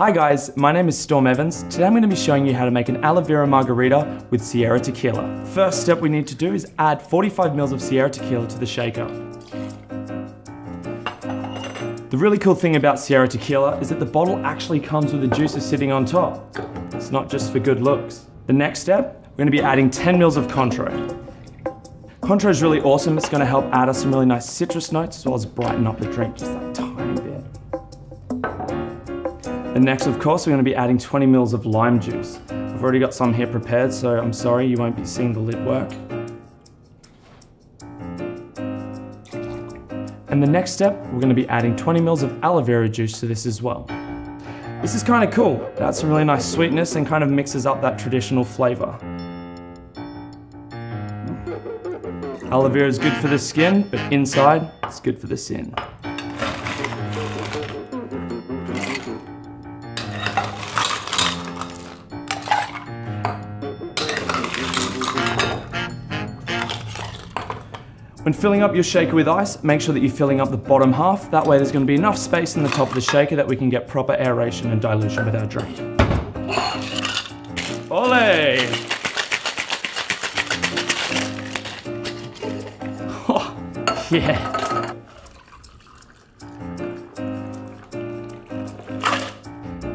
Hi guys, my name is Storm Evans. Today I'm going to be showing you how to make an aloe vera margarita with Sierra tequila. First step we need to do is add 45 mils of Sierra tequila to the shaker. The really cool thing about Sierra tequila is that the bottle actually comes with the juices sitting on top. It's not just for good looks. The next step, we're going to be adding 10 mils of Cointreau. Cointreau is really awesome. It's going to help add us some really nice citrus notes as well as brighten up the drink just that tiny bit. And next, of course, we're going to be adding 20 mils of lime juice. I've already got some here prepared, so I'm sorry you won't be seeing the lid work. And the next step, we're going to be adding 20 mils of aloe vera juice to this as well. This is kind of cool. It adds some really nice sweetness and kind of mixes up that traditional flavor. Aloe vera is good for the skin, but inside, it's good for the sin. When filling up your shaker with ice, make sure that you're filling up the bottom half. That way there's going to be enough space in the top of the shaker that we can get proper aeration and dilution with our drink. Olé! Yeah.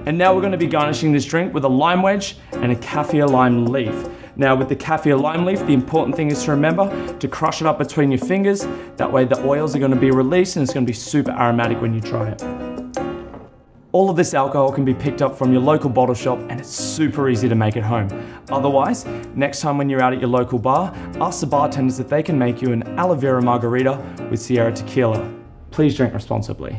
And now we're going to be garnishing this drink with a lime wedge and a kaffir lime leaf. Now with the kaffir lime leaf, the important thing is to remember to crush it up between your fingers. That way the oils are going to be released and it's going to be super aromatic when you try it. All of this alcohol can be picked up from your local bottle shop and it's super easy to make at home. Otherwise, next time when you're out at your local bar, ask the bartenders if they can make you an aloe vera margarita with Sierra tequila. Please drink responsibly.